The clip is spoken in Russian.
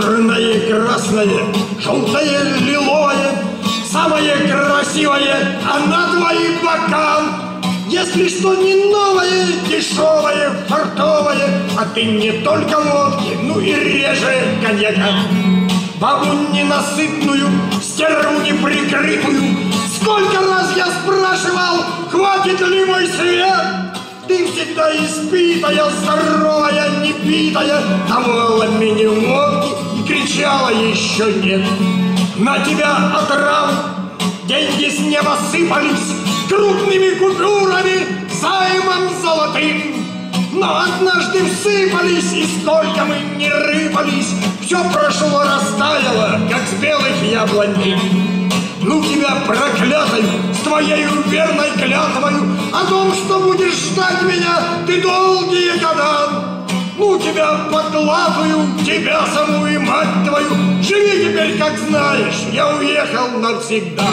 черное, красное, желтое, лиловое, самое красивое, а на твои бока. Если что не новое, дешевое, фартовое, а ты не только водки, ну и реже коньяка. Бабу ненасытную, стерву неприкрытую, сколько раз я спрашивал, хватит ли мой свет? Ты всегда испитая, здоровая, непитая, давала мне водки и кричала еще нет. На тебя отрав, деньги с неба сыпались крупными купюрами, займом золотым. Но однажды всыпались, и сколько мы не рыпались, все прошло, растаяло, как с белых яблоней. Ну тебя, проклятою, с твоей верной клятвою о том, что будешь ждать меня ты долгие года. Ну тебя, подлатую, тебя саму и мать твою, живи теперь, как знаешь, я уехал навсегда.